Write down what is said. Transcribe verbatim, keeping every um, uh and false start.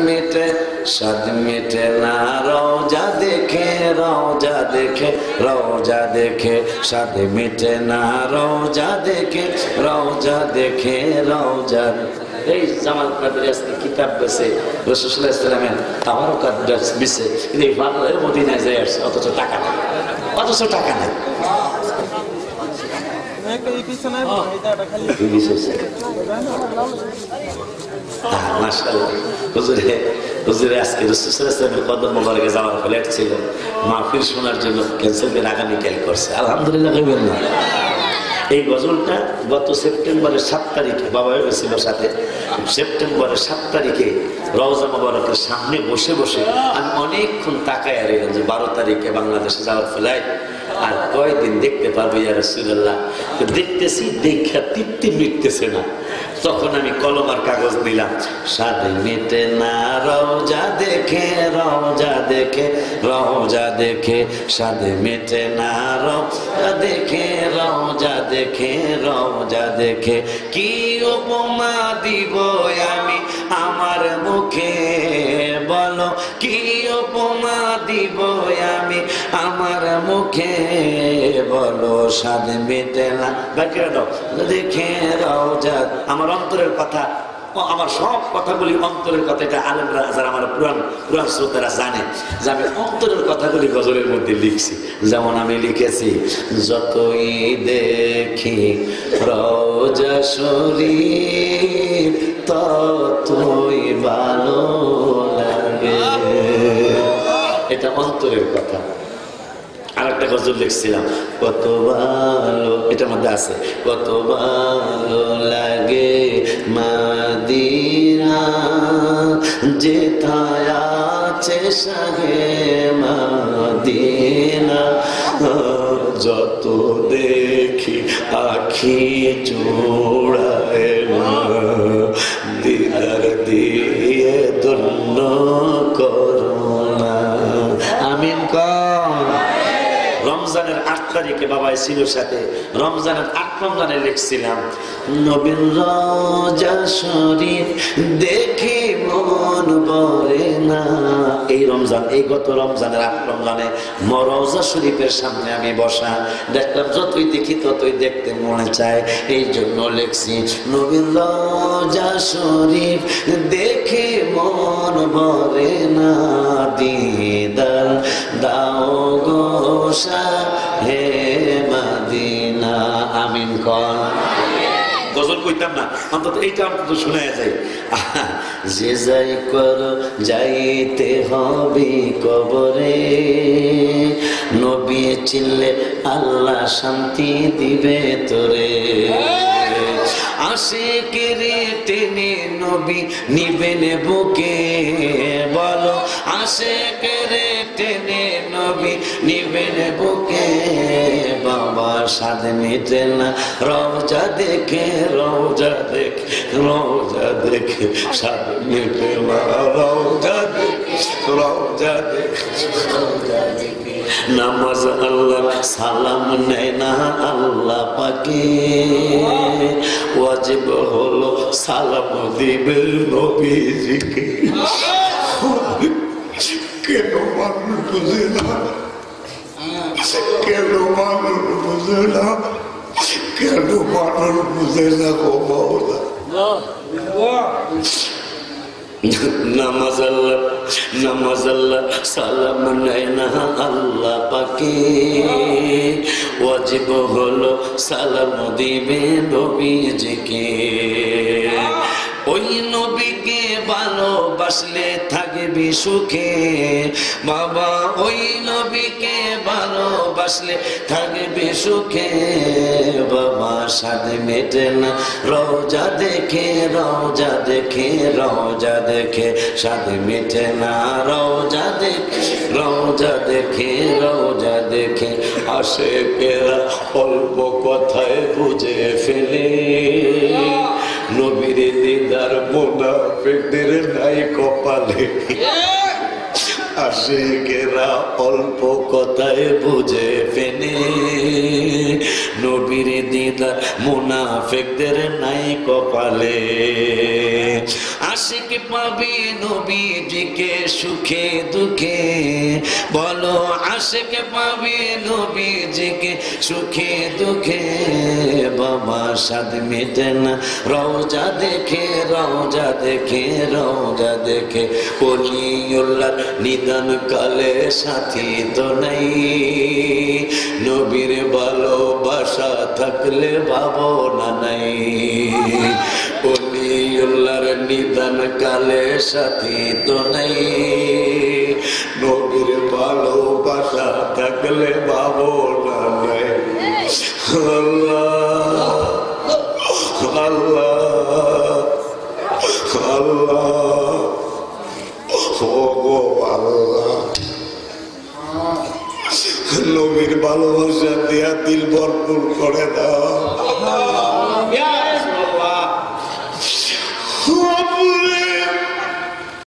میٹے سد میٹے نا روجہ دیکھے روجہ دیکھے روجہ دیکھے سد میٹے نا روجہ دیکھے روجہ دیکھے روجہ এই জামাল মাদ্রাসা কিতাব বসে রাসূল সাল্লাল্লাহু আলাইহি ওয়াসাল্লামের তাবারকাত দর্স বিছে এই ভালো মদিনায় যায় অথচ টাকা নাই অথচ টাকা নাই একটা এই কিছু নাই এটা খালি এই বিশেষ মাশাআল্লাহ হুজুরে হুজুরে আজকে রাসূল সাল্লাল্লাহু আলাইহি ওয়াসাল্লামের কদম মোবারকে যাওয়ার ফ্লাইট ছিল মাহফিল শোনার জন্য ক্যান্সেল করে আগামী কাল করছে আলহামদুলিল্লাহ কইবেন না এই গজলটা গত সেপ্টেম্বরের সাত তারিখে বাবা ছিল সাথে সেপ্টেম্বরের সাত তারিখে রওজা মোবারকের সামনে বসে বসে আমি অনেকক্ষণ তাকায় রইলাম যে বারো তারিখে বাংলাদেশে যাওয়ার ফ্লাইট আর কয়দিন দেখতে পারবো ইয়া রাসূলুল্লাহ তো দেখতেছি দেখা তৃপ্তি মিটতেছে না তখন আমি কলম আর কাগজ নিলাম সাদে মেটে না রওজা দেখে রওজা দেখে রওজা দেখে সাদে মেটে না রওজা দেখে রওজা দেখে রওজা দেখে কি উপমা দিব আমি আমার মুখে বলো কি উপমা দিব আমি আমার মুখে বলো সাদে মেটে না দেখে রওজা আমার অন্তরের কথা আমার সব কথাগুলি অন্তরের কথা এটা আলেমরা যারা আমার পুরান পুরান শ্রোতারা জানে যে আমি অন্তরের কথাগুলি গজলের মধ্যে লিখছি যেমন আমি লিখেছি যতই দেখি রওজা শরীফ ততই ভালো লাগে এটা অন্তরের কথা আর একটা গজল লিখছিলাম কত ভালো এটার মধ্যে আছে কত ভালো লাগে মদিনা যেথায় আছে সাহে মদিনা যত দেখি আখি জোড়ায় দিদার দিয়ে ধন্য করুণা আমিন রমজানের আট তারিখে বাবা ছিল সাথে রমজানের আট রমজানে লিখছিলাম নবীর রওজা শরীফ দেখে মন ভরে না এই রমজান এই গত রমজানের আট রমজানে রওজা শরীফের সামনে আমি বসা দেখলাম যতই দেখি ততই দেখতে মনে চায় এই জন্য লিখছি নবীর রওজা শরীফ দেখে মন ভরে না দিদার দাও গো হে মদিনা আমিন কর গজল কইতাম না অন্তত এইটা অন্তত শোনা যায় যে যাই কর যাইতে হবে কবরে নবী চিনলে আল্লাহ শান্তি দিবে তোরে আশিকের টেনে নবী নিবেন বুকে বলো আশিকের টেনে নবী নিবেন বুকে বাবা স্বাদ মেটে না রওজা দেখে রওজা দেখে রওজা দেখে স্বাদ মেটে না রওজা দেখে রওজা দেখে রওজা দেখে নামাজ আল্লাহ সালাম নেয় না আল্লাহ পাকে ওয়াজিব হলো সালাম দিবে নবীজিকে কেন মানুষ বুঝে না কেন মানুষ বুঝে না কেন মানুষ বুঝে না গো মাওলা নামাজ আল্লাহ নামাজ আল্লাহ সালাম নেয় না আল্লাহ পাকে ওয়াজিব হলো সালাম দিবে নবীজিকে ওই নবীকে ভালোবাসলে থাকবি সুখে বাবা ওই নবীকে ভালোবাসলে থাকবি সুখে বাবা স্বাদ মেটে না রওজা দেখে রওজা দেখে রওজা দেখে স্বাদ মেটে না রওজা দেখে রওজা দেখে রওজা দেখে আসে পেরা অল্প কথায় বুঝে ফেলে নবীর দিদার মোনাফিকদের নাই কপালে আশিকেরা অল্প কথায় বুঝে ফেলে নবীর দিদার মোনাফিকদের নাই কপালে আশিক পাবে নবীজিকে সুখে দুঃখে, বলো আশিক পাবে নবীজিকে সুখে দুঃখে। বাবা সাদ মেটে না রওজা দেখে, রওজা দেখে, রওজা দেখে। ওলিউল্লাহ নিদান কালে সাথী তো নাই, নবীর ভালোবাসা থাকলে ভাবো না নাই। ওলিউল্লাহর নিদান কালে সাথী তো নাই, নবীর ভালোবাসা থাকলে ভাবো না নাই। আল্লাহ আল্লাহ আল্লাহ ওগো আল্লাহ, নবীর ভালোবাসা দিয়া দিল ভরপুর করে দাও।